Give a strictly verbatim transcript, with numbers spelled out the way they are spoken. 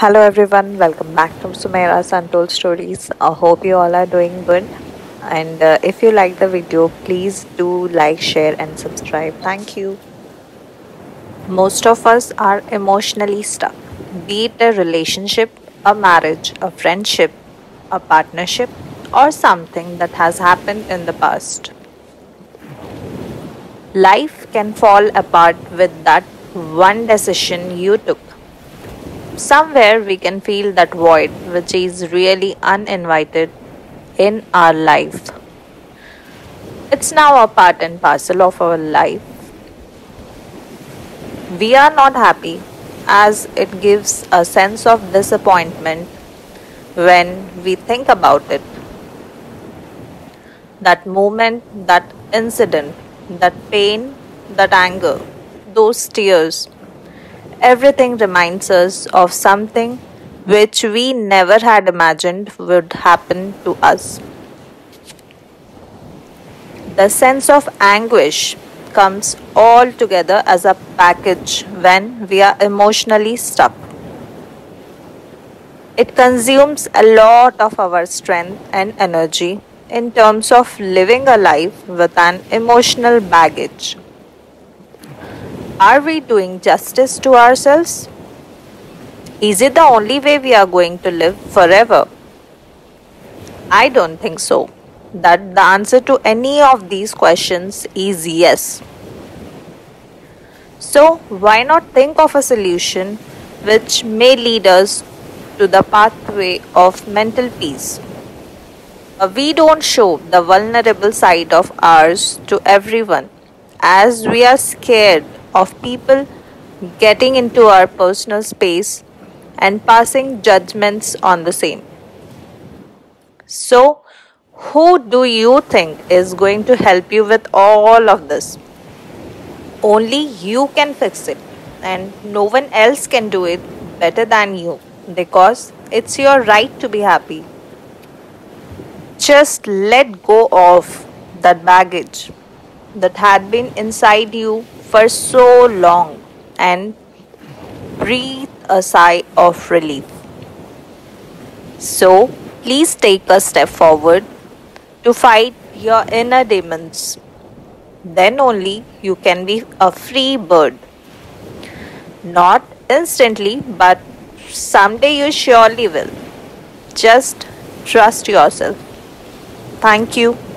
Hello everyone, welcome back to Sumaira's Untold Stories. I hope you all are doing good, and uh, if you like the video, please do like, share and subscribe. Thank you. Most of us are emotionally stuck, be it a relationship, a marriage, a friendship, a partnership, or something that has happened in the past. Life can fall apart with that one decision you took. Somewhere we can feel that void, which is really uninvited in our life. It's now a part and parcel of our life. We are not happy, as it gives a sense of disappointment when we think about it. That moment, that incident, that pain, that anger, those tears, everything reminds us of something which we never had imagined would happen to us. The sense of anguish comes all together as a package when we are emotionally stuck. It consumes a lot of our strength and energy in terms of living a life with an emotional baggage. Are we doing justice to ourselves? Is it the only way we are going to live forever? I don't think so. That the answer to any of these questions is yes. So why not think of a solution which may lead us to the pathway of mental peace? We don't show the vulnerable side of ours to everyone, as we are scared of people getting into our personal space and passing judgments on the same. So, who do you think is going to help you with all of this? Only you can fix it, and no one else can do it better than you, because it's your right to be happy. Just let go of that baggage that had been inside you for so long and breathe a sigh of relief. So please take a step forward to fight your inner demons. Then only you can be a free bird. Not instantly, but someday you surely will. Just trust yourself. Thank you.